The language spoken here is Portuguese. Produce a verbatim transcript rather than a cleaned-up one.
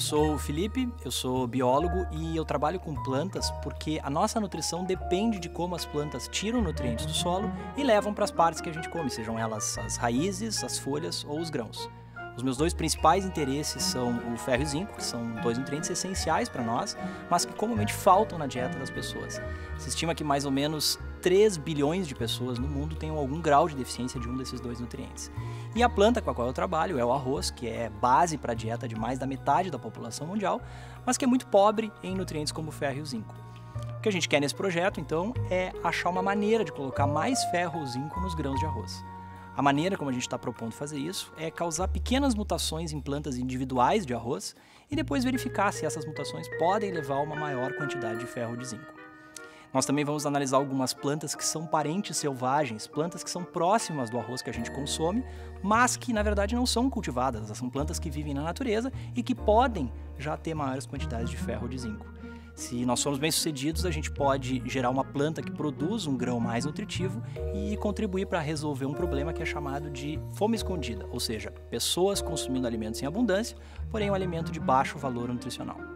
Eu sou o Felipe, eu sou biólogo e eu trabalho com plantas porque a nossa nutrição depende de como as plantas tiram nutrientes do solo e levam para as partes que a gente come, sejam elas as raízes, as folhas ou os grãos. Os meus dois principais interesses são o ferro e o zinco, que são dois nutrientes essenciais para nós, mas que comumente faltam na dieta das pessoas. Se estima que mais ou menos três bilhões de pessoas no mundo tenham algum grau de deficiência de um desses dois nutrientes. E a planta com a qual eu trabalho é o arroz, que é base para a dieta de mais da metade da população mundial, mas que é muito pobre em nutrientes como o ferro e o zinco. O que a gente quer nesse projeto, então, é achar uma maneira de colocar mais ferro ou zinco nos grãos de arroz. A maneira como a gente está propondo fazer isso é causar pequenas mutações em plantas individuais de arroz e depois verificar se essas mutações podem levar a uma maior quantidade de ferro ou de zinco. Nós também vamos analisar algumas plantas que são parentes selvagens, plantas que são próximas do arroz que a gente consome, mas que na verdade não são cultivadas, elas são plantas que vivem na natureza e que podem já ter maiores quantidades de ferro ou de zinco. Se nós formos bem-sucedidos, a gente pode gerar uma planta que produz um grão mais nutritivo e contribuir para resolver um problema que é chamado de fome escondida, ou seja, pessoas consumindo alimentos em abundância, porém um alimento de baixo valor nutricional.